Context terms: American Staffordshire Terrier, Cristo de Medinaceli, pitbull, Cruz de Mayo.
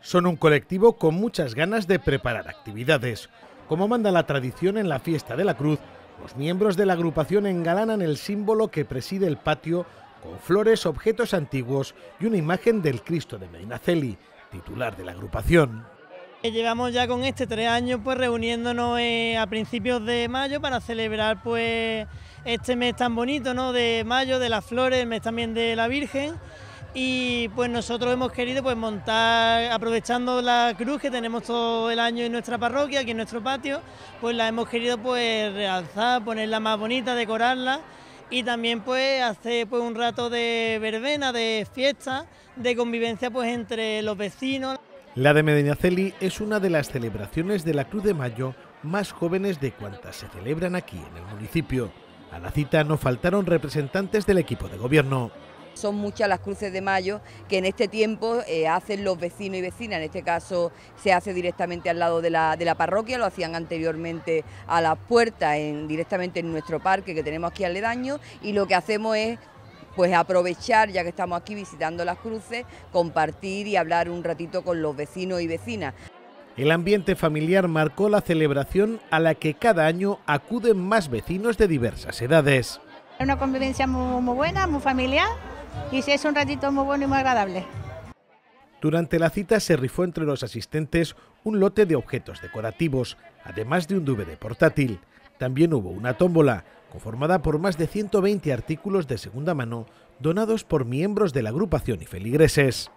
Son un colectivo con muchas ganas de preparar actividades. Como manda la tradición en la fiesta de la Cruz, los miembros de la agrupación engalanan el símbolo que preside el patio con flores, objetos antiguos y una imagen del Cristo de Medinaceli, titular de la agrupación. Llevamos ya con 3 años pues reuniéndonos a principios de mayo para celebrar pues este mes tan bonito, ¿no?, de mayo, de las flores, el mes también de la Virgen. Y pues nosotros hemos querido pues montar, aprovechando la cruz que tenemos todo el año en nuestra parroquia, aquí en nuestro patio, pues la hemos querido pues realzar, ponerla más bonita, decorarla y también pues hacer pues un rato de verbena, de fiesta, de convivencia pues entre los vecinos. La de Medinaceli es una de las celebraciones de la Cruz de Mayo más jóvenes de cuantas se celebran aquí en el municipio. A la cita no faltaron representantes del equipo de gobierno. Son muchas las cruces de mayo que en este tiempo hacen los vecinos y vecinas. En este caso se hace directamente al lado de la parroquia, lo hacían anteriormente a las puertas, directamente en nuestro parque que tenemos aquí aledaño, y lo que hacemos es pues aprovechar, ya que estamos aquí visitando las cruces, compartir y hablar un ratito con los vecinos y vecinas. El ambiente familiar marcó la celebración a la que cada año acuden más vecinos de diversas edades. Es una convivencia muy buena, muy familiar. Y sí, es un ratito muy bueno y muy agradable. Durante la cita se rifó entre los asistentes un lote de objetos decorativos, además de un DVD portátil. También hubo una tómbola, conformada por más de 120 artículos de segunda mano, donados por miembros de la agrupación y feligreses.